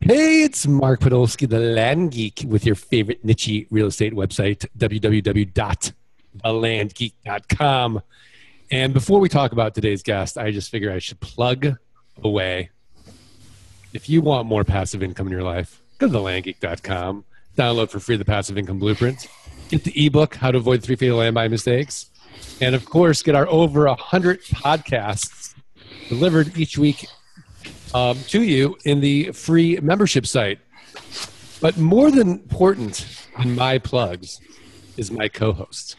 Hey, it's Mark Podolsky, the Land Geek, with your favorite niche real estate website, www.thelandgeek.com. And before we talk about today's guest, I just figure I should plug away. If you want more passive income in your life, go to thelandgeek.com. Download for free the Passive Income Blueprint. Get the ebook, How to Avoid 3 Fatal Land Buy Mistakes. And of course, get our over 100 podcasts delivered each week to you in the free membership site. But more than important in my plugs is my co-host,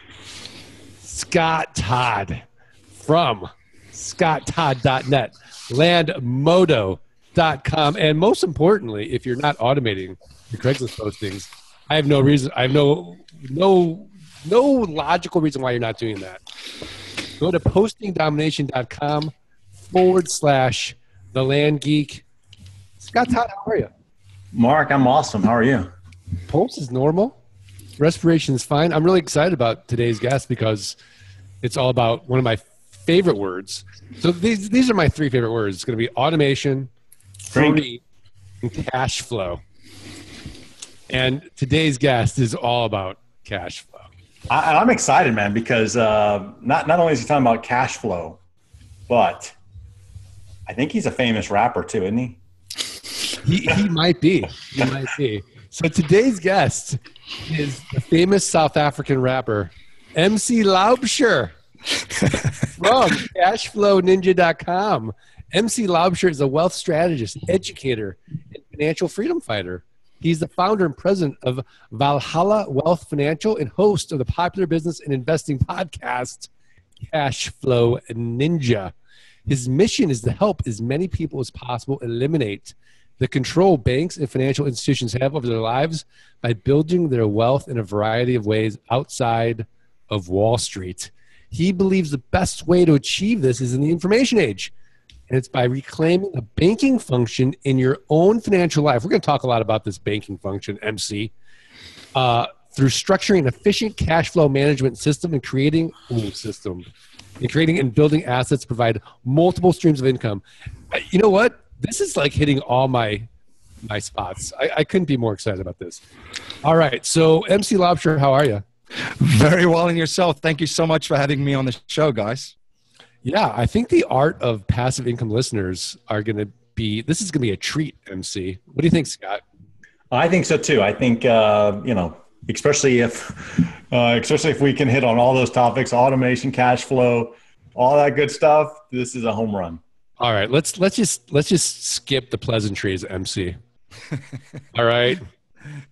Scott Todd from scotttodd.net, landmodo.com, and most importantly, if you're not automating your Craigslist postings, I have no reason, I have no logical reason why you're not doing that. Go to PostingDomination.com / The Land Geek. Scott Todd, how are you? Mark, I'm awesome. How are you? Pulse is normal. Respiration is fine. I'm really excited about today's guest because it's all about one of my favorite words. So these are my three favorite words. It's going to be automation, free, and cash flow. And today's guest is all about cash flow. I'm excited, man, because not only is he talking about cash flow, but I think he's a famous rapper too, isn't he? He might be. He might be. So today's guest is the famous South African rapper, MC Laubscher from CashflowNinja.com. MC Laubscher is a wealth strategist, educator, and financial freedom fighter. He's the founder and president of Valhalla Wealth Financial and host of the popular business and investing podcast, Cashflow Ninja. His mission is to help as many people as possible eliminate the control banks and financial institutions have over their lives by building their wealth in a variety of ways outside of Wall Street. He believes the best way to achieve this is in the information age. And it's by reclaiming a banking function in your own financial life. We're going to talk a lot about this banking function, MC, through structuring an efficient cash flow management system and creating and building assets to provide multiple streams of income. You know what? This is like hitting all my spots. I couldn't be more excited about this. All right. So, MC Laubscher, how are you? Very well, and yourself. Thank you so much for having me on the show, guys. Yeah, I think the art of passive income listeners are going to be, this is going to be a treat, MC. What do you think, Scott? I think so too. I think, you know, especially if we can hit on all those topics, automation, cash flow, all that good stuff, this is a home run. All right, let's just skip the pleasantries, MC. All right.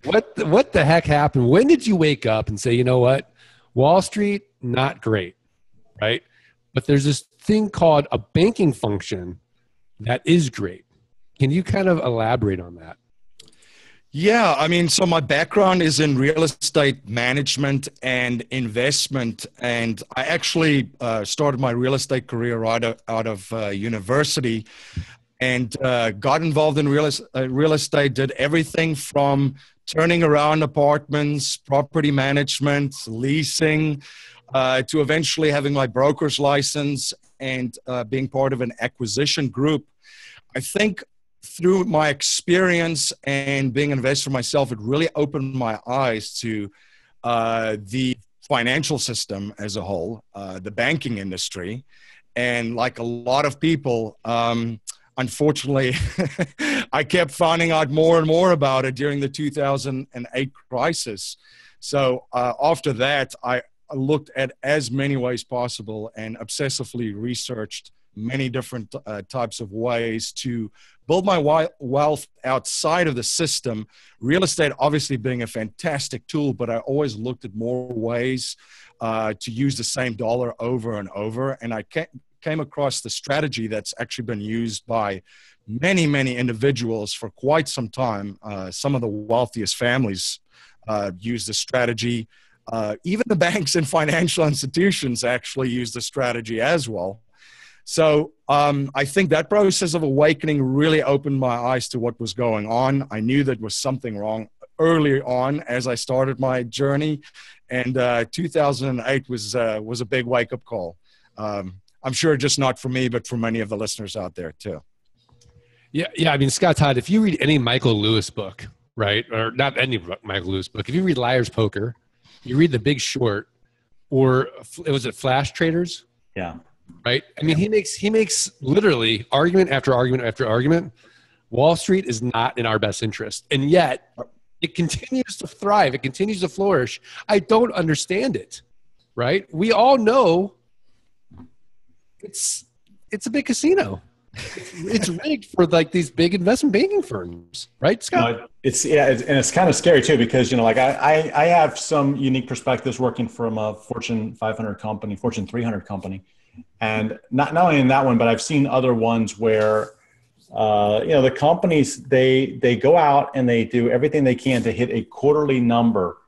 What the heck happened? When did you wake up and say, you know what? Wall Street, not great, right? But there's this thing called a banking function that is great. Can you kind of elaborate on that? Yeah, I mean, so my background is in real estate management and investment. And I actually started my real estate career right out of university and got involved in real estate, did everything from turning around apartments, property management, leasing, to eventually having my broker's license and being part of an acquisition group. I think through my experience and being an investor myself, it really opened my eyes to the financial system as a whole, the banking industry. And like a lot of people, unfortunately, I kept finding out more and more about it during the 2008 crisis. So after that, I looked at as many ways possible and obsessively researched many different types of ways to build my wealth outside of the system. Real estate obviously being a fantastic tool, but I always looked at more ways to use the same dollar over and over. And I came across the strategy that's actually been used by many, many individuals for quite some time. Some of the wealthiest families use the strategy. Even the banks and financial institutions actually use the strategy as well. So I think that process of awakening really opened my eyes to what was going on. I knew that was something wrong early on as I started my journey. And 2008 was a big wake-up call. I'm sure just not for me, but for many of the listeners out there too. Yeah. I mean, Scott Todd, if you read any Michael Lewis book, right? Or not any Michael Lewis book. If you read Liar's Poker, you read The Big Short, or was it Flash Traders? Yeah. Right. I mean, he makes literally argument after argument after argument. Wall Street is not in our best interest. And yet it continues to thrive. It continues to flourish. I don't understand it. Right. We all know it's a big casino. It's rigged for like these big investment banking firms, right, Scott? You know, it's kind of scary too, because, you know, like I have some unique perspectives working from a Fortune 500 company, Fortune 300 company. And not only in that one, but I've seen other ones where, you know, the companies, they go out and they do everything they can to hit a quarterly number.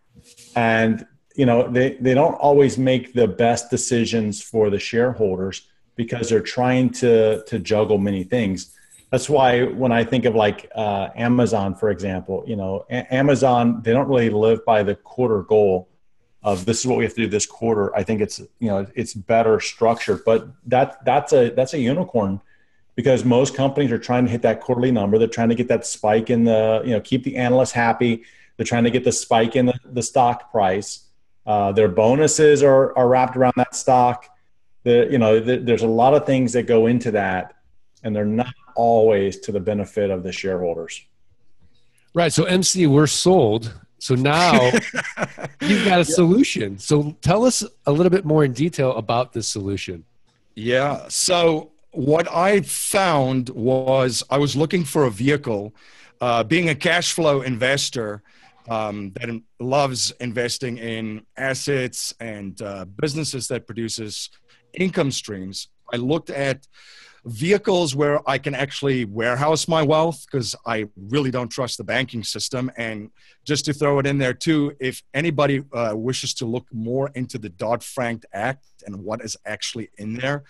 And, you know, they don't always make the best decisions for the shareholders, because they're trying to juggle many things. That's why when I think of like Amazon, for example, you know, Amazon, they don't really live by the quarter goal of this is what we have to do this quarter. I think it's, you know, it's better structured, but that's a unicorn, because most companies are trying to hit that quarterly number. They're trying to get that spike in the, you know, keep the analysts happy. They're trying to get the spike in the stock price. Their bonuses are wrapped around that stock. There's a lot of things that go into that, and they're not always to the benefit of the shareholders. Right. So MC, we're sold. So now you've got a solution. So tell us a little bit more in detail about this solution. Yeah. So what I found was I was looking for a vehicle, being a cash flow investor, that loves investing in assets and businesses that produces income streams. I looked at vehicles where I can actually warehouse my wealth, because I really don't trust the banking system. And just to throw it in there too, if anybody wishes to look more into the Dodd-Frank Act and what is actually in there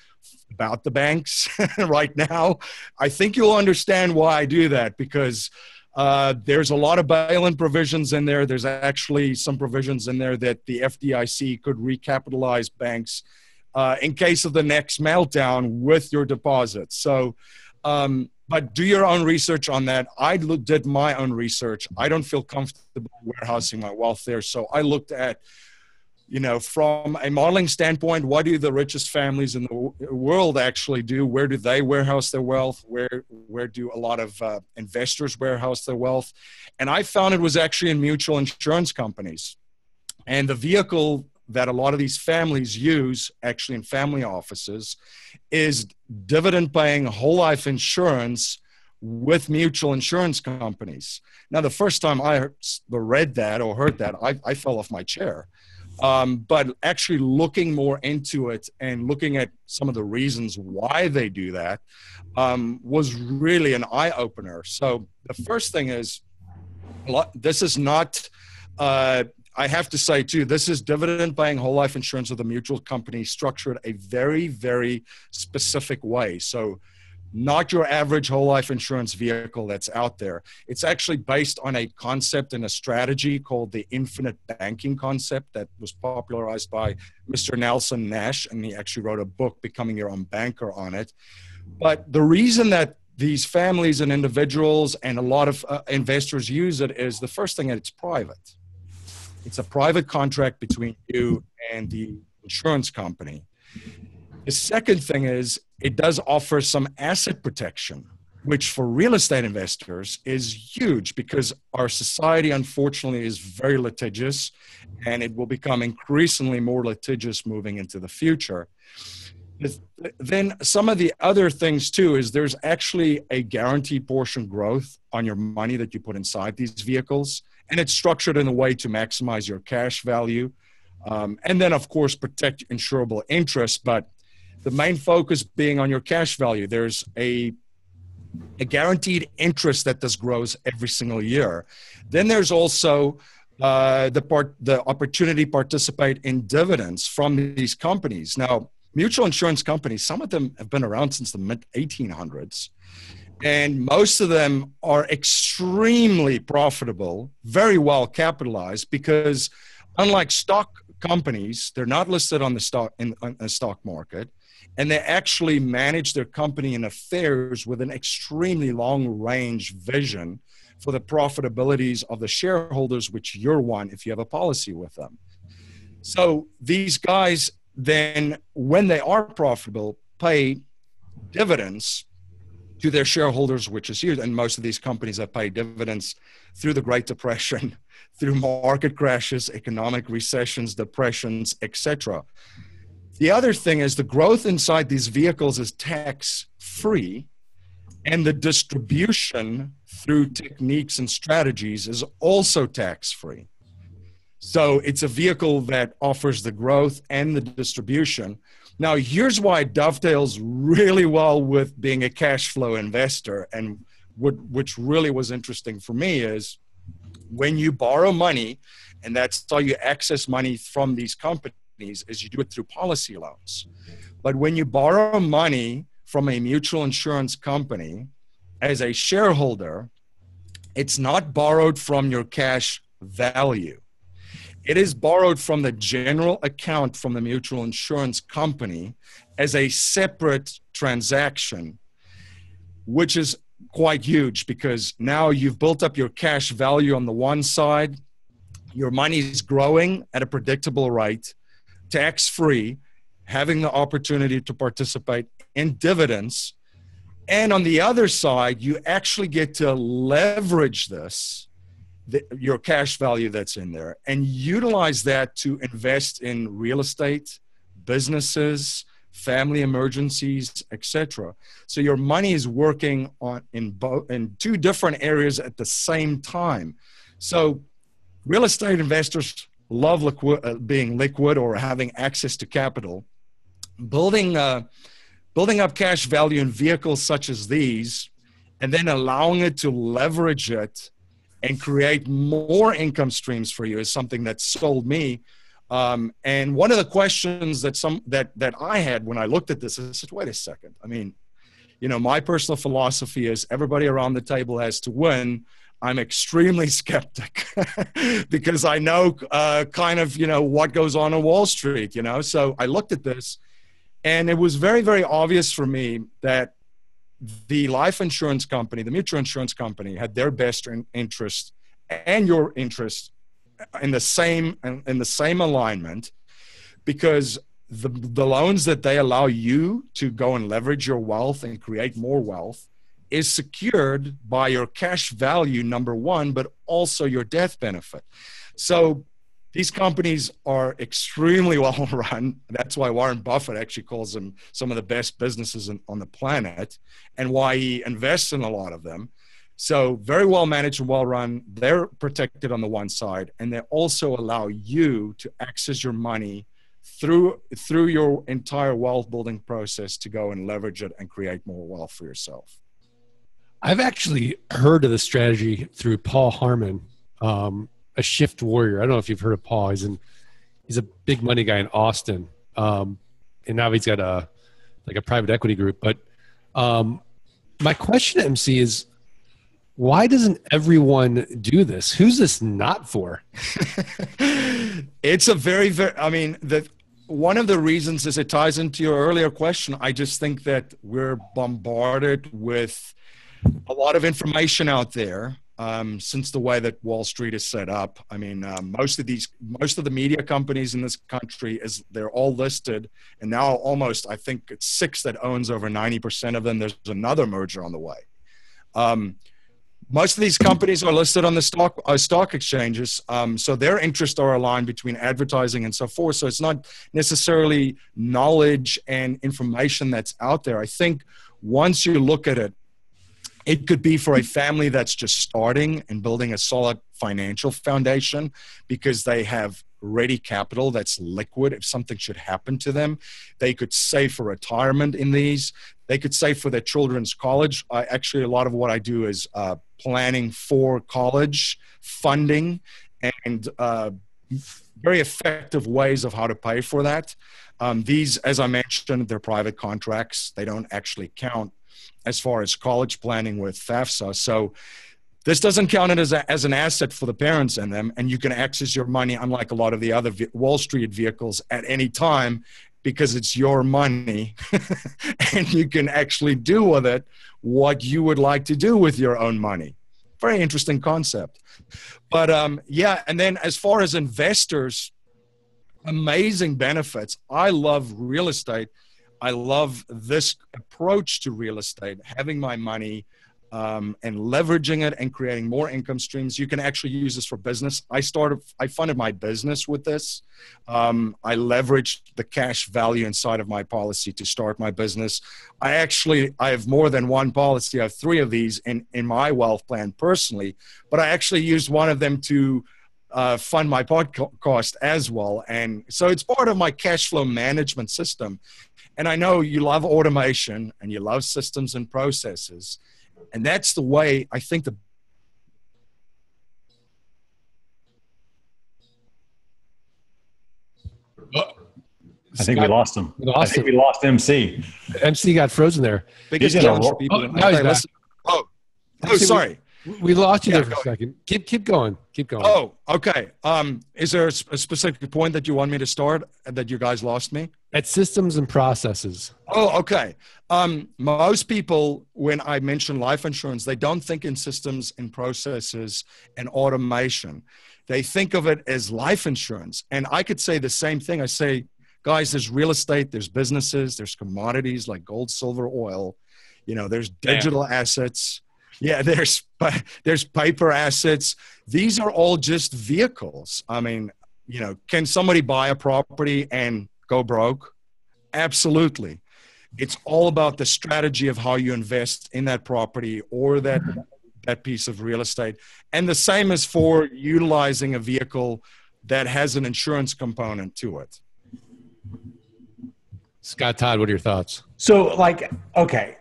about the banks right now, I think you'll understand why I do that, because there's a lot of bail-in provisions in there. There's actually some provisions in there that the FDIC could recapitalize banks in case of the next meltdown with your deposits. So, but do your own research on that. I did my own research. I don't feel comfortable warehousing my wealth there. So I looked at, you know, from a modeling standpoint, what do the richest families in the world actually do? Where do they warehouse their wealth? Where do a lot of investors warehouse their wealth? And I found it was actually in mutual insurance companies. And the vehicle that a lot of these families use, actually in family offices, is dividend paying whole life insurance with mutual insurance companies. Now, the first time I read that or heard that, I fell off my chair. But actually looking more into it and looking at some of the reasons why they do that was really an eye-opener. So the first thing is, this is not... I have to say too, this is dividend paying whole life insurance with a mutual company structured a very, very specific way. So not your average whole life insurance vehicle that's out there. It's actually based on a concept and a strategy called the Infinite Banking Concept that was popularized by Mr. Nelson Nash. And he actually wrote a book, Becoming Your Own Banker, on it. But the reason that these families and individuals and a lot of investors use it is the first thing, that it's private. It's a private contract between you and the insurance company. The second thing is it does offer some asset protection, which for real estate investors is huge, because our society, unfortunately, is very litigious, and it will become increasingly more litigious moving into the future. Then some of the other things too is there's actually a guaranteed portion growth on your money that you put inside these vehicles. And it's structured in a way to maximize your cash value. And then, of course, protect insurable interest. But the main focus being on your cash value, there's a guaranteed interest that this grows every single year. Then there's also the opportunity to participate in dividends from these companies. Now, mutual insurance companies, some of them have been around since the mid-1800s. And most of them are extremely profitable, very well capitalized, because unlike stock companies, they're not listed on the stock market. and they actually manage their company and affairs with an extremely long-range vision for the profitabilities of the shareholders, which you're one if you have a policy with them. So these guys then, when they are profitable, pay dividends to their shareholders, which is huge. And most of these companies have paid dividends through the Great Depression, through market crashes, economic recessions, depressions, etc. The other thing is the growth inside these vehicles is tax-free, and the distribution through techniques and strategies is also tax-free. So it's a vehicle that offers the growth and the distribution. Now, here's why it dovetails really well with being a cash flow investor, and which really was interesting for me is when you borrow money, and that's how you access money from these companies, is you do it through policy loans. But when you borrow money from a mutual insurance company as a shareholder, it's not borrowed from your cash value. It is borrowed from the general account from the mutual insurance company as a separate transaction, which is quite huge because now you've built up your cash value on the one side, your money is growing at a predictable rate, tax-free, having the opportunity to participate in dividends. And on the other side, you actually get to leverage this, your cash value that's in there, and utilize that to invest in real estate, businesses, family emergencies, etc. So your money is working on in two different areas at the same time. So real estate investors love being liquid or having access to capital. Building up cash value in vehicles such as these, and then allowing it to leverage it and create more income streams for you is something that sold me. And one of the questions that I had when I looked at this, I said, wait a second. I mean, you know, my personal philosophy is everybody around the table has to win. I'm extremely skeptic because I know kind of, you know, what goes on Wall Street, you know? So I looked at this and it was very, very obvious for me that the life insurance company, the mutual insurance company, had their best interest and your interest in the same alignment, because the loans that they allow you to go and leverage your wealth and create more wealth is secured by your cash value, number one, but also your death benefit. So these companies are extremely well run. That's why Warren Buffett actually calls them some of the best businesses on the planet, and why he invests in a lot of them. So very well managed and well run. They're protected on the one side, and they also allow you to access your money through your entire wealth building process to go and leverage it and create more wealth for yourself. I've actually heard of the strategy through Paul Harmon, a shift warrior. I don't know if you've heard of Paul. He's a big money guy in Austin. And now he's got a private equity group. But my question to MC is, why doesn't everyone do this? Who's this not for? It's a very, very, I mean, one of the reasons is it ties into your earlier question. I just think that we're bombarded with a lot of information out there. Since the way that Wall Street is set up, I mean, most of the media companies in this country, they're all listed, and now almost, I think it's 6 that owns over 90% of them. There's another merger on the way. Most of these companies are listed on the stock exchanges, so their interests are aligned between advertising and so forth. So it's not necessarily knowledge and information that's out there. I think once you look at it, it could be for a family that's just starting and building a solid financial foundation because they have ready capital that's liquid. If something should happen to them, they could save for retirement in these. They could save for their children's college. Actually, a lot of what I do is planning for college funding and very effective ways of how to pay for that. These, as I mentioned, they're private contracts. They don't actually count as far as college planning with FAFSA. So this doesn't count it as an asset for the parents and them, and you can access your money, unlike a lot of the other Wall Street vehicles, at any time because it's your money and you can actually do with it what you would like to do with your own money. Very interesting concept. But yeah, and then as far as investors, amazing benefits. I love real estate. I love this approach to real estate, having my money and leveraging it and creating more income streams. You can actually use this for business. I funded my business with this. I leveraged the cash value inside of my policy to start my business. I have more than one policy. I have three of these in my wealth plan personally, but I actually used one of them to fund my podcast as well. And so it's part of my cash flow management system. And I know you love automation and you love systems and processes. And that's the way I think the I think Scott, we lost him. We lost MC. MC got frozen there. Biggest challenge for people. Oh, sorry. We lost you there for a second. Keep going. Keep going. Oh, okay. Is there a specific point that you want me to start that you guys lost me? At systems and processes. Oh, okay. Most people, when I mention life insurance, they don't think in systems and processes and automation. They think of it as life insurance. And I could say the same thing. I say, guys, there's real estate, there's businesses, there's commodities like gold, silver, oil. You know, there's digital assets. Yeah, there's paper assets. These are all just vehicles. I mean, you know, can somebody buy a property and go broke? Absolutely. It's all about the strategy of how you invest in that property or that piece of real estate. And the same is for utilizing a vehicle that has an insurance component to it. Scott Todd, what are your thoughts? So like, okay.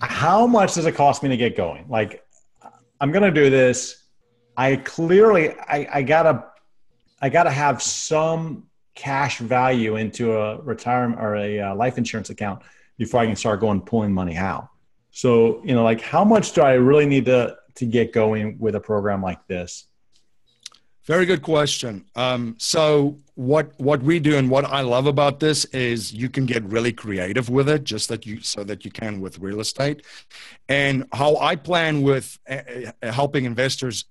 How much does it cost me to get going? Like, I'm going to do this. I gotta have some cash value into a retirement or a life insurance account before I can start pulling money out. So, you know, like how much do I really need to get going with a program like this? Very good question. So what we do and what I love about this is you can get really creative with it, so that you can with real estate. And how I plan with helping investors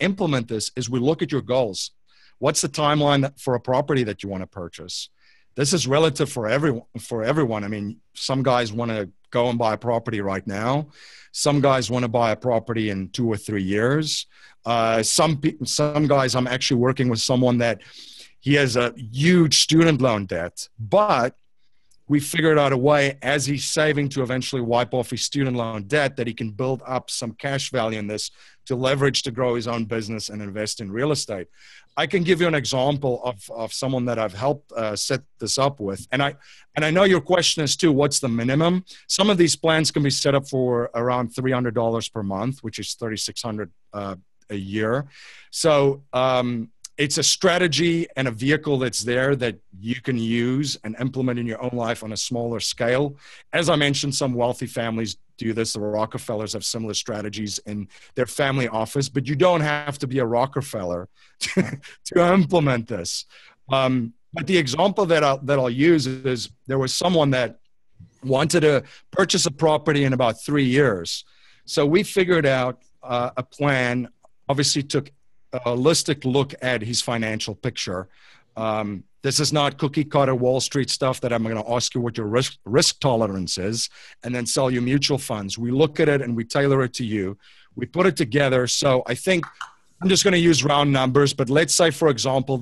implement this is we look at your goals. What's the timeline for a property that you want to purchase? This is relative for everyone. I mean, some guys want to go and buy a property right now. Some guys want to buy a property in 2 or 3 years. Some guys, I'm actually working with someone that he has a huge student loan debt, but we figured out a way as he's saving to eventually wipe off his student loan debt that he can build up some cash value in this to leverage to grow his own business and invest in real estate. I can give you an example of someone that I've helped set this up with. And I know your question is too, what's the minimum? Some of these plans can be set up for around $300 per month, which is $3,600 a year. So it's a strategy and a vehicle that's there that you can use and implement in your own life on a smaller scale. As I mentioned, some wealthy families do this. The Rockefellers have similar strategies in their family office, but you don't have to be a Rockefeller to implement this. But the example that I'll use is there was someone that wanted to purchase a property in about 3 years. So we figured out a plan, obviously took a holistic look at his financial picture. This is not cookie cutter Wall Street stuff that I'm going to ask you what your risk tolerance is and then sell you mutual funds. We look at it and we tailor it to you. We put it together. So I think I'm just going to use round numbers, but let's say, for example,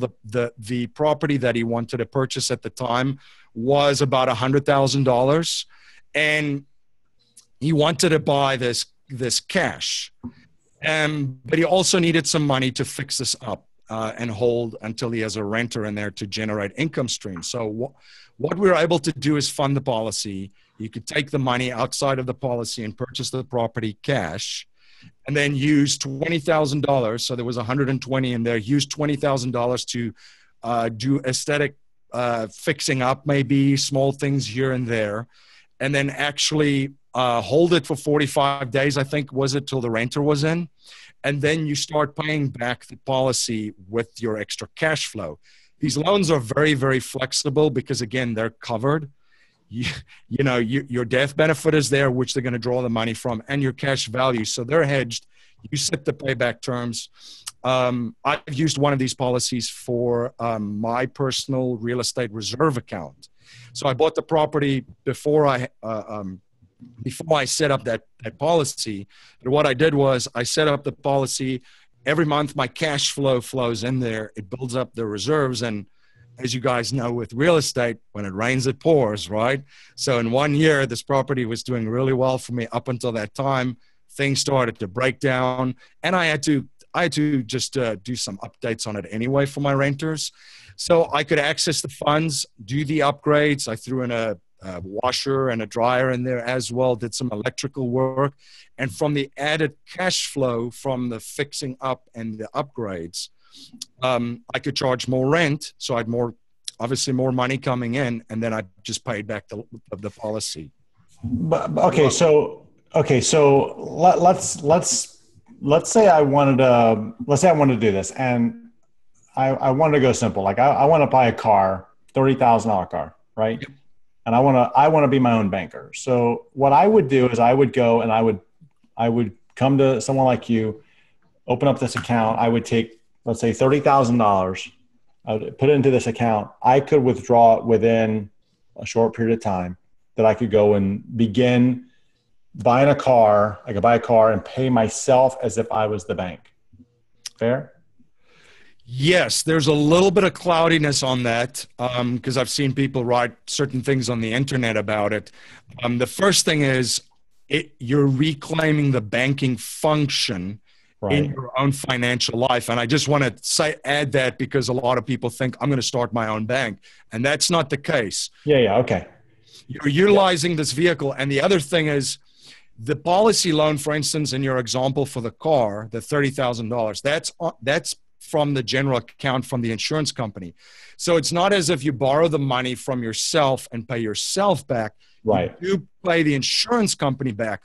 the property that he wanted to purchase at the time was about $100,000 and he wanted to buy this cash. But he also needed some money to fix this up and hold until he has a renter in there to generate income streams. So what we were able to do is fund the policy. You could take the money outside of the policy and purchase the property cash and then use $20,000. So there was 120 in there, use $20,000 to do aesthetic fixing up, maybe small things here and there, and then actually hold it for 45 days, I think, was it, till the renter was in. And then you start paying back the policy with your extra cash flow. These loans are very, very flexible because, again, they're covered. Your death benefit is there, which they're going to draw the money from, and your cash value. So they're hedged. You set the payback terms. I've used one of these policies for my personal real estate reserve account. So I bought the property before I set up that policy. But what I did was I set up the policy. Every month, my cash flow flows in there. It builds up the reserves. And as you guys know, with real estate, when it rains, it pours, right? So in 1 year, this property was doing really well for me up until that time. Things started to break down, and I had to just do some updates on it anyway for my renters. So I could access the funds, do the upgrades. I threw in a washer and a dryer in there as well, did some electrical work. And from the added cash flow from the fixing up and the upgrades, I could charge more rent. So I had obviously more money coming in, and then I just paid back the policy. Okay, so let's say I wanted to do this, and I wanted to go simple. Like I want to buy a car, $30,000 car, right? Yep. And I want to be my own banker. So what I would do is I would go and I would come to someone like you, open up this account. I would take, let's say, $30,000, put it into this account. I could withdraw it within a short period of time. That I could go and begin buying a car. I could buy a car and pay myself as if I was the bank. Fair? Yes, there's a little bit of cloudiness on that because I've seen people write certain things on the internet about it. The first thing is you're reclaiming the banking function in your own financial life. And I just want to add that because a lot of people think I'm going to start my own bank, and that's not the case. Yeah, okay. You're utilizing this vehicle. And the other thing is the policy loan, for instance, in your example for the car, the $30,000, that's from the general account from the insurance company. So it's not as if you borrow the money from yourself and pay yourself back. Right. You pay the insurance company back.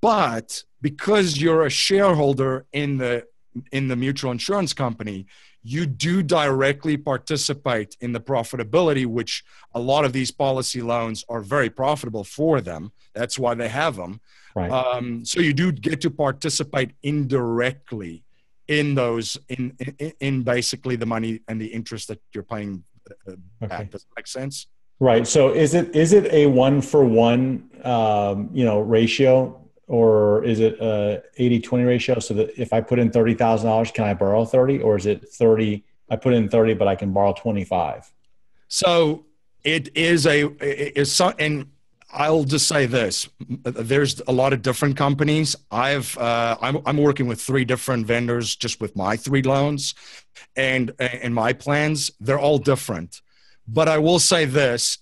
But because you're a shareholder in the mutual insurance company, you do directly participate in the profitability, which a lot of these policy loans are very profitable for them. That's why they have them. Right. So you do get to participate indirectly in those, in basically the money and the interest that you're paying back. Does that make sense? Right. So is it a 1-for-1, ratio? Or is it a 80-20 ratio? So that if I put in $30,000, can I borrow 30? Or is it 30? I put in 30, but I can borrow 25. So and I'll just say this: there's a lot of different companies. I'm working with 3 different vendors just with my 3 loans, and my plans. They're all different, but I will say this: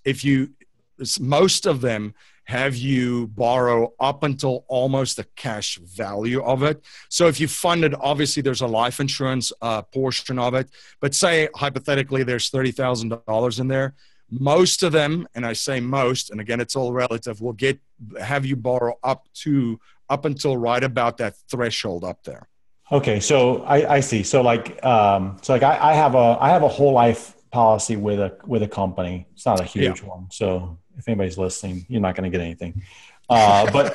most of them have you borrow up until almost the cash value of it. So if you fund it, obviously there's a life insurance portion of it, but say hypothetically there's $30,000 in there. Most of them, and I say most, and again, it's all relative, will have you borrow up until right about that threshold up there. Okay. So I see. So I have a whole life policy with a company. It's not a huge one. So if anybody's listening, you're not going to get anything. But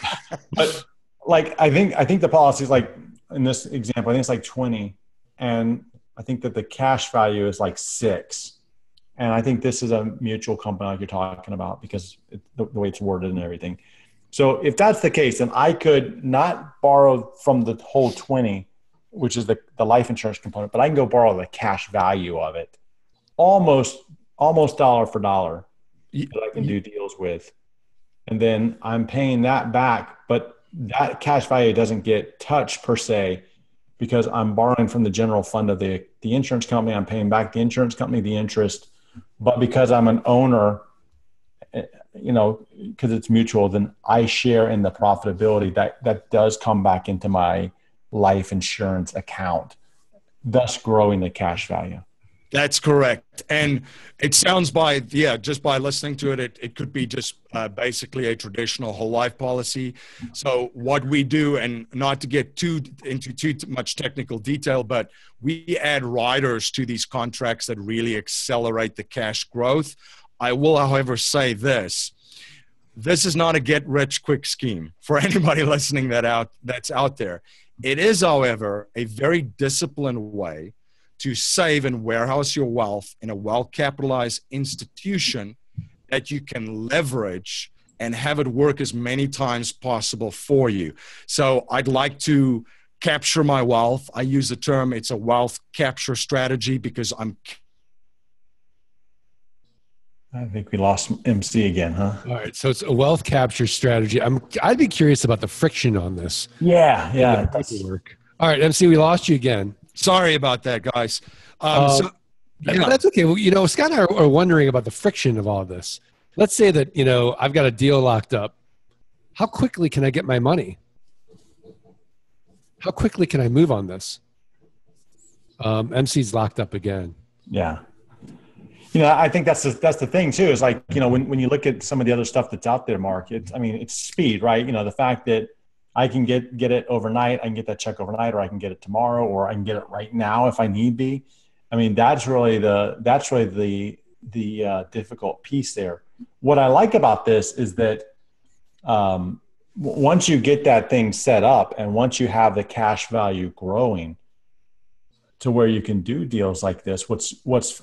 like, I think the policy is like, in this example, I think it's like 20. And I think that the cash value is like 6. And I think this is a mutual company like you're talking about because the way it's worded and everything. So if that's the case, then I could not borrow from the whole 20, which is the life insurance component, but I can go borrow the cash value of it. Almost dollar for dollar. That I can do deals with. And then I'm paying that back, but that cash value doesn't get touched per se because I'm borrowing from the general fund of the insurance company. I'm paying back the insurance company the interest, but because I'm an owner, because it's mutual, then I share in the profitability that does come back into my life insurance account, thus growing the cash value. That's correct. And it sounds by, yeah, just by listening to it, it could be just basically a traditional whole life policy. So what we do, and not to get into too much technical detail, but we add riders to these contracts that really accelerate the cash growth. I will, however, say this. This is not a get rich quick scheme for anybody listening that's out there. It is, however, a very disciplined way to save and warehouse your wealth in a well-capitalized institution that you can leverage and have it work as many times possible for you. So I'd like to capture my wealth. I use the term, it's a wealth capture strategy, because I'm... I think we lost MC again, huh? All right, so it's a wealth capture strategy. I'd be curious about the friction on this. Yeah, yeah. It doesn't work. All right, MC, we lost you again. Sorry about that, guys. That's okay. Well, you know, Scott and I are wondering about the friction of all this. Let's say that, you know, I've got a deal locked up. How quickly can I get my money? How quickly can I move on this? MC's locked up again. Yeah. You know, I think that's the thing too, is like, you know, when you look at some of the other stuff that's out there, Mark, it's, I mean, it's speed, right? You know, the fact that I can get it overnight. I can get that check overnight, or I can get it tomorrow, or I can get it right now if I need be. I mean, that's really the difficult piece there. What I like about this is that once you get that thing set up, and once you have the cash value growing to where you can do deals like this,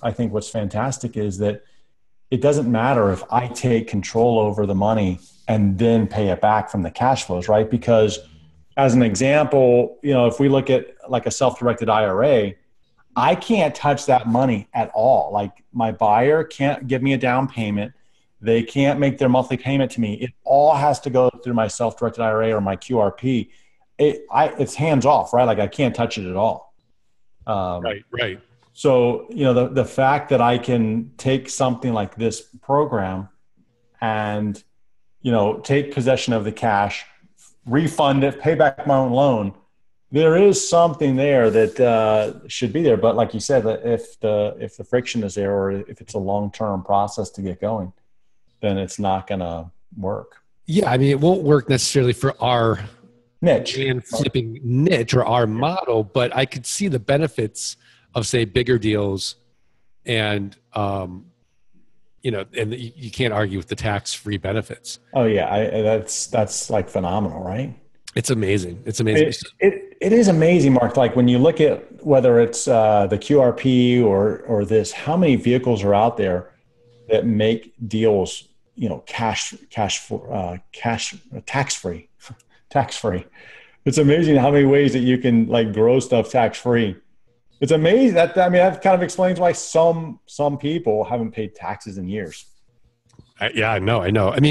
I think what's fantastic is that it doesn't matter if I take control over the money and then pay it back from the cash flows, right? Because as an example, you know, if we look at like a self-directed IRA, I can't touch that money at all. Like my buyer can't give me a down payment. They can't make their monthly payment to me. It all has to go through my self-directed IRA or my QRP. It's hands off, right? Like I can't touch it at all. Right. So, you know, the fact that I can take something like this program and, you know, take possession of the cash, refund it, pay back my own loan. There is something there that should be there. But like you said, if the friction is there, or if it's a long-term process to get going, then it's not going to work. Yeah. I mean, it won't work necessarily for our niche and flipping niche or our model, but I could see the benefits of, say, bigger deals and, you know, and you can't argue with the tax-free benefits. Oh yeah, that's like phenomenal, right? It's amazing. It's amazing. It is amazing, Mark. Like when you look at whether it's the QRP or this, how many vehicles are out there that make deals, you know, tax-free, tax-free. It's amazing how many ways that you can like grow stuff tax-free. It's amazing that, I mean, that kind of explains why some people haven't paid taxes in years. I know. I mean,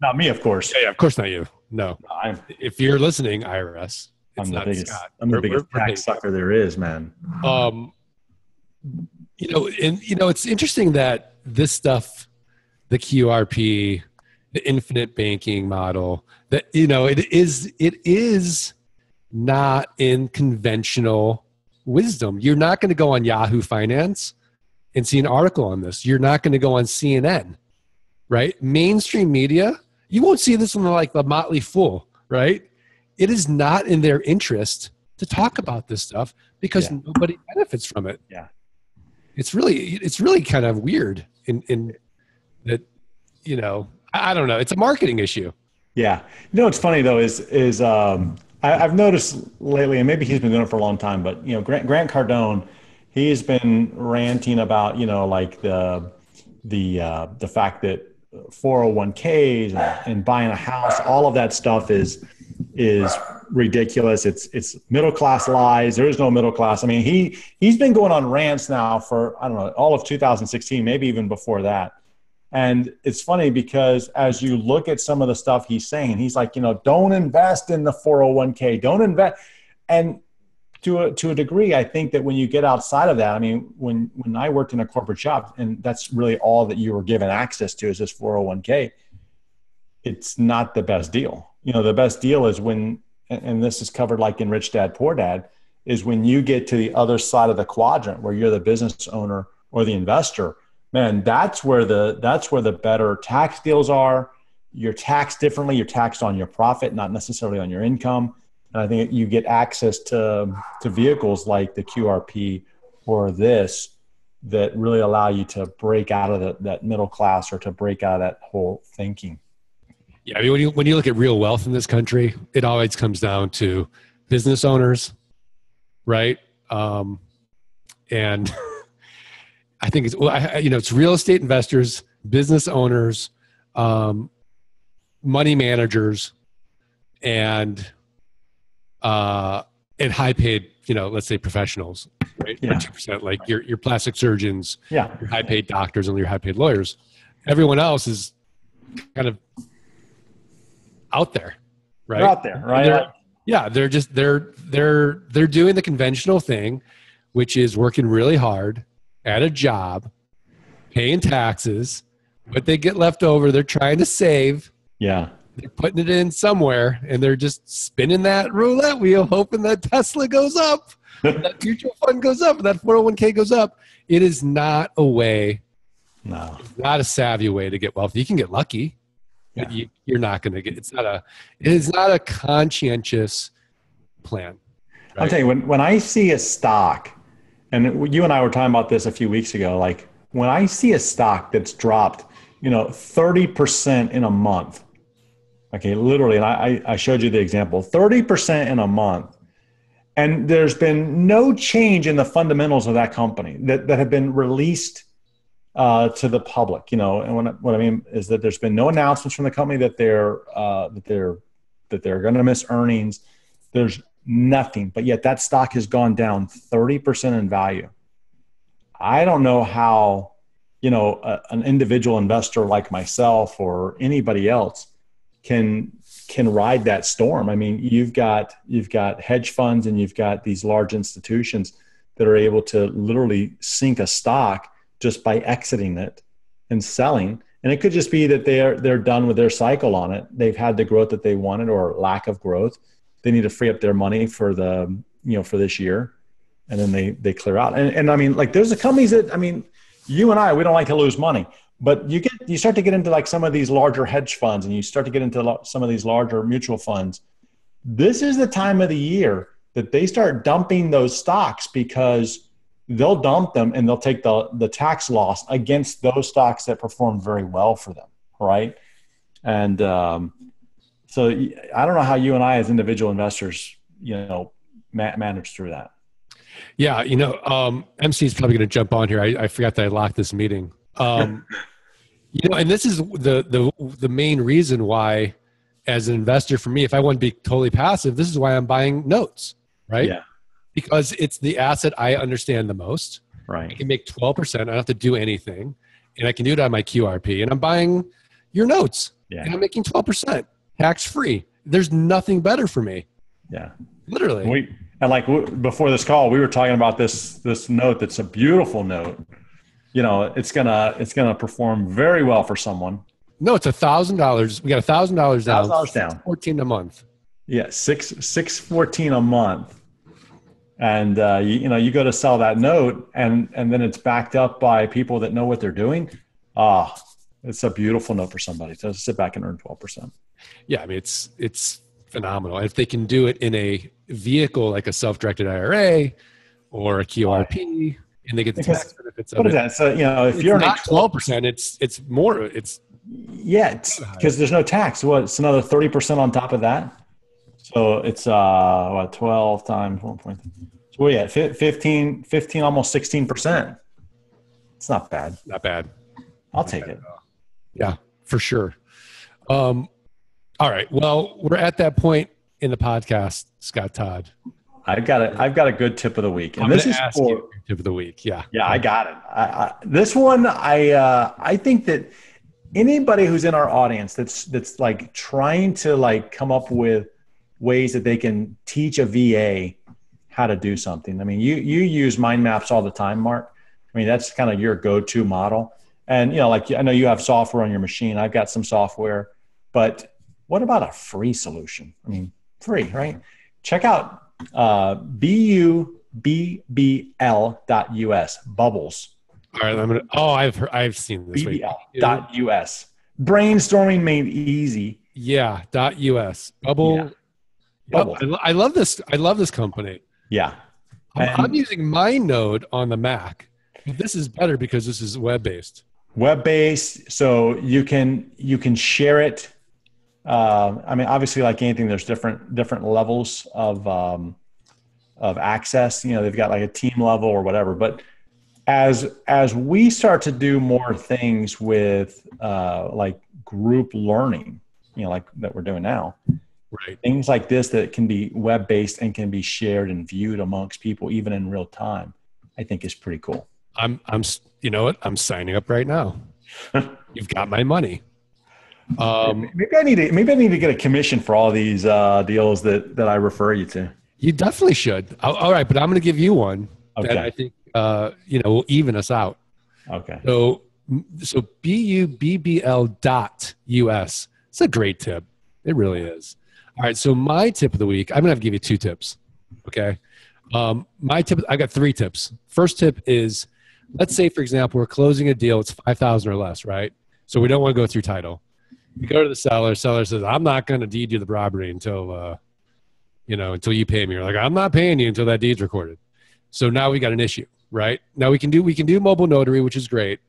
not me, of course. Yeah, of course not you. No. If you're listening, IRS, it's I'm the biggest tax sucker there is, man. You know, and you know, it's interesting that this stuff, the QRP, the infinite banking model, that, you know, it is not in conventional wisdom. You're not going to go on Yahoo Finance and see an article on this. You're not going to go on CNN, right? Mainstream media, you won't see this on like the Motley Fool, right? It is not in their interest to talk about this stuff because nobody benefits from it. Yeah, it's really kind of weird in that, you know, I don't know. It's a marketing issue. Yeah, you know what's funny though is I've noticed lately, and maybe he's been doing it for a long time, but, you know, Grant Cardone, he's been ranting about, you know, like the fact that 401ks and buying a house, all of that stuff is ridiculous. It's middle-class lies. There is no middle class. I mean, he's been going on rants now for, I don't know, all of 2016, maybe even before that. And it's funny because as you look at some of the stuff he's saying, he's like, you know, don't invest in the 401k, don't invest. And to a degree, I think that when you get outside of that, I mean, when I worked in a corporate shop, and that's really all that you were given access to is this 401k, it's not the best deal. You know, the best deal is when, and this is covered like in Rich Dad, Poor Dad, is when you get to the other side of the quadrant where you're the business owner or the investor, man, that's where the better tax deals are. You're taxed differently. You're taxed on your profit, not necessarily on your income. And I think you get access to vehicles like the QRP or this that really allow you to break out of that middle class or to break out of that whole thinking. Yeah, I mean, when you look at real wealth in this country, it always comes down to business owners, right? And I think it's real estate investors, business owners, money managers, and high paid, let's say professionals, right? Yeah. 2%, like your plastic surgeons, yeah, your high paid doctors, and your high paid lawyers. Everyone else is kind of out there, right? They're out there, right? They're doing the conventional thing, which is working really hard at a job, paying taxes, but they get left over. They're trying to save. Yeah. They're putting it in somewhere, and they're just spinning that roulette wheel, hoping that Tesla goes up, that mutual fund goes up, that 401k goes up. It is not a way. No, it's not a savvy way to get wealthy. You can get lucky, but you're not going to get. It is not a conscientious plan. Right? I'll tell you, when I see a stock, and you and I were talking about this a few weeks ago, like when I see a stock that's dropped, 30% in a month. Okay, literally, and I showed you the example, 30% in a month. And there's been no change in the fundamentals of that company that have been released to the public. And what I mean is that there's been no announcements from the company that they're going to miss earnings. There's nothing, but yet that stock has gone down 30% in value. I don't know how, an individual investor like myself or anybody else can ride that storm. I mean, you've got hedge funds and you've got these large institutions that are able to literally sink a stock just by exiting it and selling. And it could just be that they're done with their cycle on it. They've had the growth that they wanted or lack of growth. They need to free up their money for the for this year, and then they clear out. And I mean, like there's the companies that you and I, we don't like to lose money. But you start to get into like some of these larger hedge funds, and you start to get into some of these larger mutual funds. This is the time of the year that they start dumping those stocks, because they'll dump them and they'll take the tax loss against those stocks that performed very well for them, right? And so I don't know how you and I as individual investors, manage through that. Yeah, MC is probably going to jump on here. I forgot that I locked this meeting. And this is the main reason why, as an investor for me, if I want to be totally passive, this is why I'm buying notes, right? Yeah. Because it's the asset I understand the most. Right. I can make 12%. I don't have to do anything, and I can do it on my QRP. And I'm buying your notes, and I'm making 12% tax free. There's nothing better for me. Yeah. Literally. Before this call, we were talking about this note that's a beautiful note. It's gonna perform very well for someone. No, it's $1,000. We got $1,000 down. $1,014 a month. Yeah, $614 a month. And you go to sell that note, and then it's backed up by people that know what they're doing. It's a beautiful note for somebody to sit back and earn 12%. Yeah, I mean it's phenomenal. If they can do it in a vehicle like a self-directed IRA or a QRP. Right. And they get the tax benefits of it. What is that? So, if you're not 12%, it's more. It's because there's no tax. Well, it's another 30% on top of that. So it's 12 times 1.3. So we're at 15, almost 16%. It's not bad. Not bad. I'll take it. Yeah, for sure. All right. Well, we're at that point in the podcast, Scott Todd. I've got a good tip of the week, and this is for tip of the week. Yeah, yeah, I got it. I think that anybody who's in our audience that's like trying to like come up with ways that they can teach a VA how to do something. I mean, you use mind maps all the time, Mark. I mean, that's kind of your go-to model. And like I know you have software on your machine. I've got some software, but what about a free solution? I mean, free, right? Check out BUBBL.US, Bubbles. All right, I'm gonna, oh, I've seen this. BBL.US. Brainstorming made easy. Yeah, .US. Bubble. Yeah. Bubble. Oh, I love this. I love this company. Yeah. I'm using MindNode on the Mac. This is better because this is web-based. Web-based, so you can share it. I mean, obviously, like anything, there's different levels of access. You know, they've got like a team level or whatever. But as we start to do more things with like group learning, you know, like that we're doing now. Right. Things like this that can be web-based and can be shared and viewed amongst people, even in real time, I think is pretty cool. You know what? I'm signing up right now. You've got my money. Maybe I need to get a commission for all these deals that I refer you to. You definitely should. All right, but I'm going to give you one that I think you know will even us out. Okay. So BUBBL.US. It's a great tip. It really is. All right, so my tip of the week, I'm going to have to give you two tips, okay? My tip, I got three tips. First tip is, let's say, for example, we're closing a deal. It's $5,000 or less, right? So we don't want to go through title. We go to the seller. Seller says, I'm not going to deed you the robbery until you pay me. Or like, I'm not paying you until that deed's recorded. So now we got an issue, right? Now we can do mobile notary, which is great,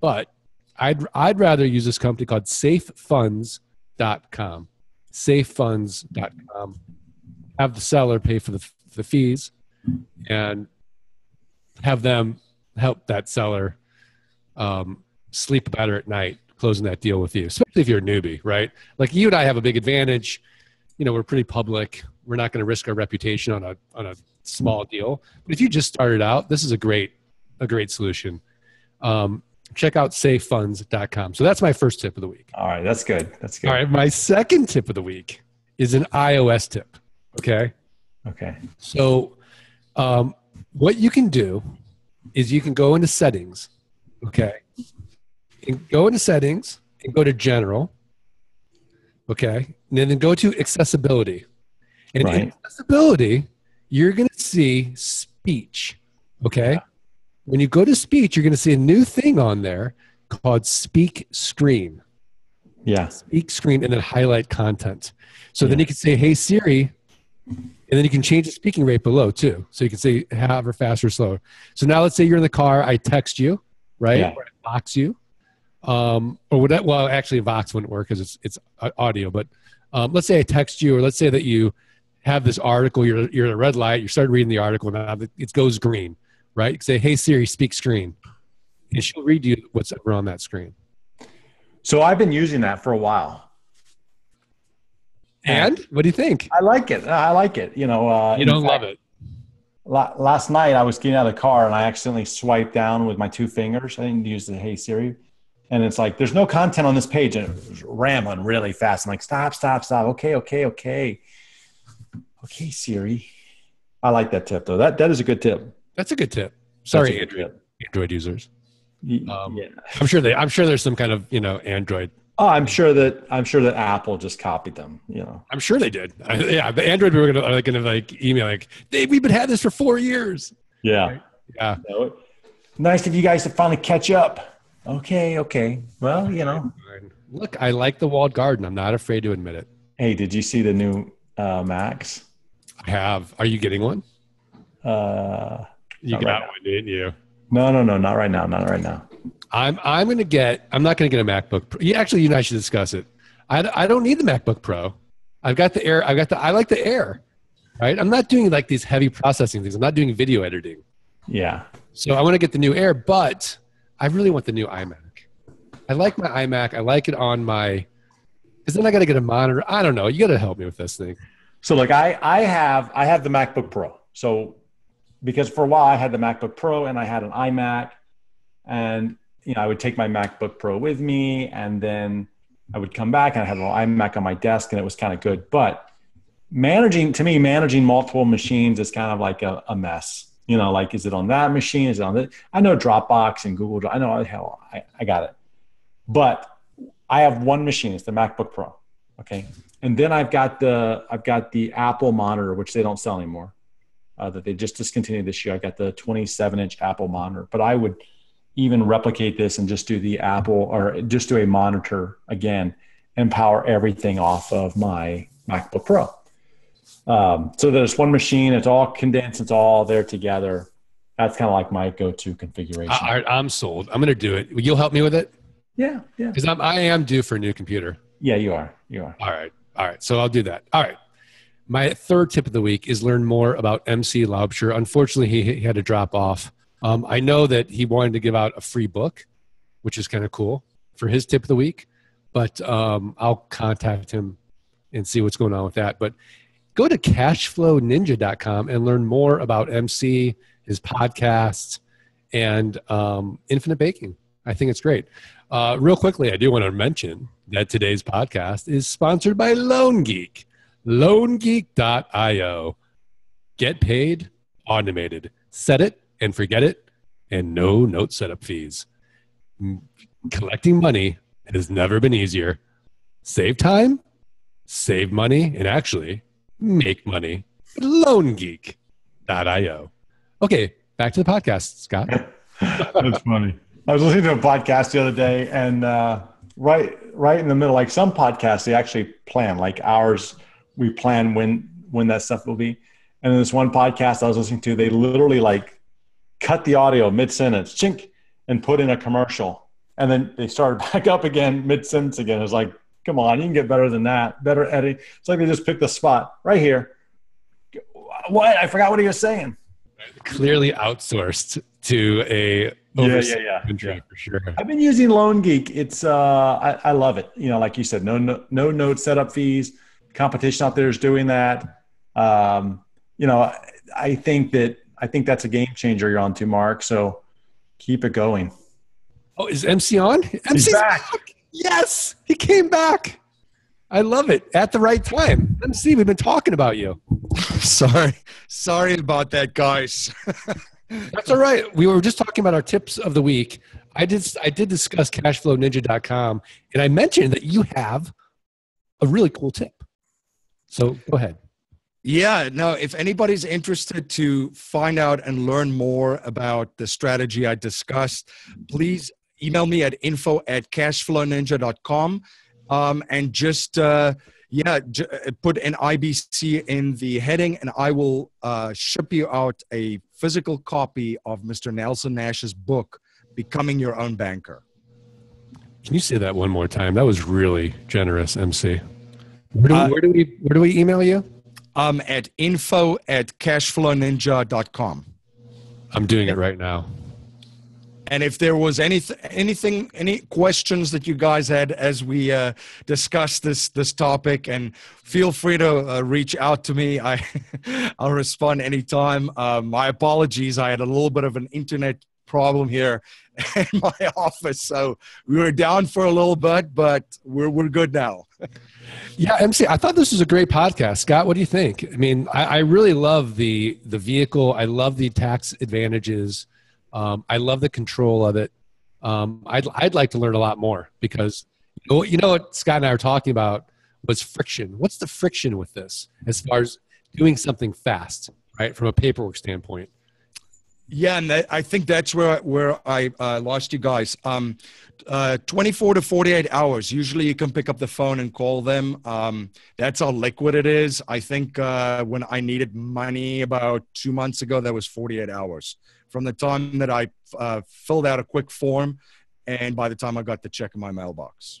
but I'd rather use this company called safefunds.com. safefunds.com, have the seller pay for the fees and have them help that seller sleep better at night closing that deal with you, especially if you're a newbie, right? Like you and I have a big advantage. You know, we're pretty public. We're not going to risk our reputation on a small deal. But if you just started out, this is a great solution. Check out safefunds.com. So that's my first tip of the week. All right, that's good. That's good. All right, my second tip of the week is an iOS tip, okay? Okay. So what you can do is you can go into settings, okay? And go into settings and go to general, okay? And then go to accessibility. And in accessibility, you're going to see speech, okay? Yeah. When you go to speech, you're going to see a new thing on there called Speak Screen. Yeah. Speak Screen and then highlight content. So then you can say, hey, Siri, and then you can change the speaking rate below too. So you can say however fast or slower. So now let's say you're in the car. I text you, right? Yeah. Or I Vox you. Well, actually Vox wouldn't work because it's audio. But let's say I text you, or let's say that you have this article. You're at a red light. You start reading the article. Now it goes green. Right? You say, hey, Siri, speak screen. And she'll read you what's over on that screen. So I've been using that for a while. And what do you think? I like it. I like it. You know, you don't love it. Last night I was getting out of the car and I accidentally swiped down with my two fingers. I didn't use the hey, Siri. And it's like, there's no content on this page. And it was rambling really fast. I'm like, stop. Okay, Siri. I like that tip though. That is a good tip. That's a good tip. Sorry, Android users. Yeah. I'm sure there's some kind of, you know, Android. Oh, I'm sure that Apple just copied them. You know, I'm sure they did. Yeah, the Android we were gonna email like, we've been having this for 4 years. Yeah, right? Yeah. So, nice of you guys to finally catch up. Okay. Well, you know, look, I like the walled garden. I'm not afraid to admit it. Hey, did you see the new Macs? I have. Are you getting one? You got one, didn't you? No, not right now. Not right now. I'm not going to get a MacBook Pro. Actually, you and I should discuss it. I don't need the MacBook Pro. I've got the Air. I like the Air, right? I'm not doing like these heavy processing things. I'm not doing video editing. Yeah. So I want to get the new Air, but I really want the new iMac. I like my iMac. I like it on my, because then I got to get a monitor. I don't know. You got to help me with this thing. So like I have the MacBook Pro. So because for a while I had the MacBook Pro and I had an iMac, and you know I would take my MacBook Pro with me, and then I would come back and I had an iMac on my desk, and it was kind of good. But managing multiple machines is kind of like a mess. You know, like is it on that machine? Is it on this? I know Dropbox and Google Drive. I know hell, I got it. But I have one machine. It's the MacBook Pro. Okay, And then I've got the Apple monitor, which they don't sell anymore, that they just discontinued this year. I've got the 27-inch Apple monitor, but I would even replicate this and just do the Apple, or just do a monitor again and power everything off of my MacBook Pro. So there's one machine, it's all condensed, it's all there together. That's kind of like my go-to configuration. All right, I'm sold. I'm going to do it. You'll help me with it? Yeah, yeah. Because I am due for a new computer. Yeah, you are. You are. All right. All right. So I'll do that. All right. My third tip of the week is learn more about MC Laubscher. Unfortunately, he had to drop off. I know that he wanted to give out a free book, which is kind of cool for his tip of the week, but I'll contact him and see what's going on with that. But go to CashflowNinja.com and learn more about MC, his podcasts, and Infinite Banking. I think it's great. Real quickly, I do want to mention that today's podcast is sponsored by Loan Geek. LoanGeek.io. Get paid, automated. Set it and forget it, and no note setup fees. Collecting money has never been easier. Save time, save money, and actually make money. LoanGeek.io. Okay, back to the podcast, Scott. That's funny. I was listening to a podcast the other day, and right in the middle, like some podcasts, they actually plan, like ours, we plan when that stuff will be. And in this one podcast I was listening to, they literally like cut the audio mid-sentence, chink, and put in a commercial. And then they started back up again, mid-sentence again. It was like, come on, you can get better than that, better editing. It's like they just picked the spot right here. What? I forgot what he was saying. Clearly outsourced to a country for sure. I've been using Loan Geek. It's I love it. You know, like you said, no note setup fees. Competition out there is doing that. You know, I think that's a game changer you're on to, Mark. So keep it going. Oh, is MC on? MC's back. Yes, he came back. I love it. At the right time. MC, we've been talking about you. Sorry about that, guys. That's all right. We were just talking about our tips of the week. I did discuss CashflowNinja.com, and I mentioned that you have a really cool tip. So go ahead. Yeah, no, if anybody's interested to find out and learn more about the strategy I discussed, please email me at info@cashflowninja.com. And just, put an IBC in the heading, and I will ship you out a physical copy of Mr. Nelson Nash's book, Becoming Your Own Banker. Can you say that one more time? That was really generous, MC. Where do we email you? At info@cashflowninja.com. I'm doing it right now. And if there was any questions that you guys had as we discussed this topic, and feel free to reach out to me. I'll respond anytime. My apologies. I had a little bit of an internet problem here in my office, so we were down for a little bit, but we're good now. Yeah, MC, I thought this was a great podcast. Scott, what do you think? I mean, I really love the vehicle. I love the tax advantages. I love the control of it. I'd like to learn a lot more, because you know what Scott and I were talking about was friction. What's the friction with this as far as doing something fast, right, from a paperwork standpoint? Yeah, and I think that's where I lost you guys. 24 to 48 hours. Usually you can pick up the phone and call them. That's how liquid it is. I think when I needed money about 2 months ago, that was 48 hours. From the time that I filled out a quick form and by the time I got the check in my mailbox.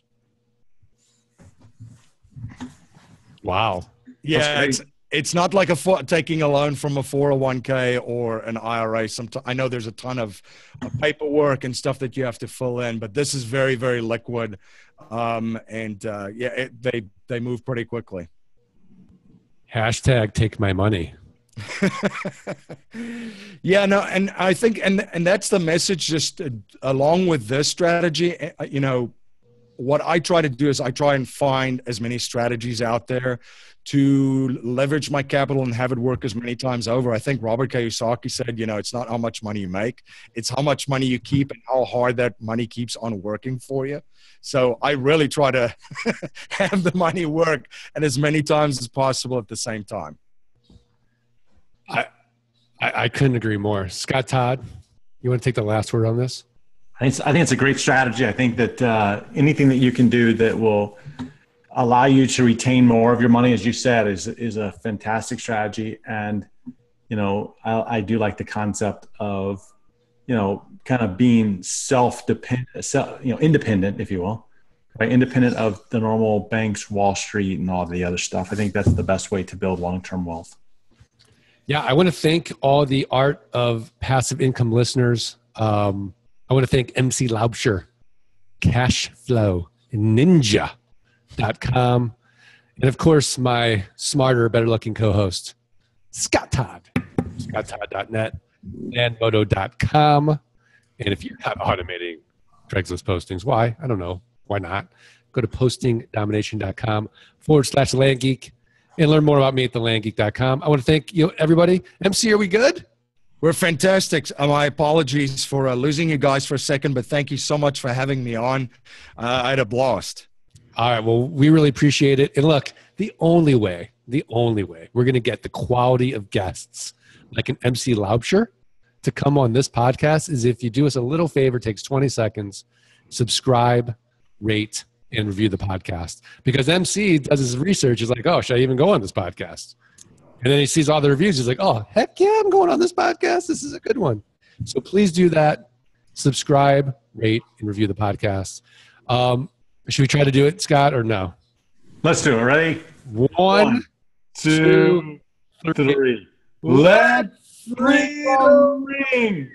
Wow. Yeah, it's not like taking a loan from a 401k or an IRA. I know there's a ton of paperwork and stuff that you have to fill in, but this is very, very liquid. They move pretty quickly. #TakeMyMoney. Yeah, no, and I think, and that's the message, just along with this strategy, what I try to do is I try and find as many strategies out there to leverage my capital and have it work as many times over. I think Robert Kiyosaki said, you know, it's not how much money you make, it's how much money you keep and how hard that money keeps on working for you. So I really try to have the money work and as many times as possible at the same time. I couldn't agree more. Scott Todd, you want to take the last word on this? I think it's a great strategy. I think that anything that you can do that will allow you to retain more of your money, as you said, is a fantastic strategy. And, you know, I do like the concept of, you know, kind of being independent, if you will, right? Independent of the normal banks, Wall Street, and all the other stuff. I think that's the best way to build long-term wealth. Yeah, I want to thank all the Art of Passive Income listeners. I want to thank MC Laubscher, CashflowNinja.com, and of course, my smarter, better-looking co-host, Scott Todd, scotttodd.net, Landmodo.com. And if you're not automating Craigslist postings, why? I don't know. Why not? Go to PostingDomination.com /Landgeek. And learn more about me at thelandgeek.com. I want to thank you, everybody. MC, are we good? We're fantastic. My apologies for losing you guys for a second, but thank you so much for having me on. I had a blast. All right. Well, we really appreciate it. And look, the only way we're going to get the quality of guests like an MC Laubscher to come on this podcast is if you do us a little favor, it takes 20 seconds, subscribe, rate, and review the podcast, because MC does his research. He's like, oh, should I even go on this podcast? And then he sees all the reviews. He's like, oh, heck yeah, I'm going on this podcast. This is a good one. So please do that. Subscribe, rate, and review the podcast. Should we try to do it, Scott, or no? Let's do it. Ready? One, two, three. Let freedom ring.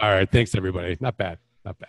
All right. Thanks, everybody. Not bad. Not bad.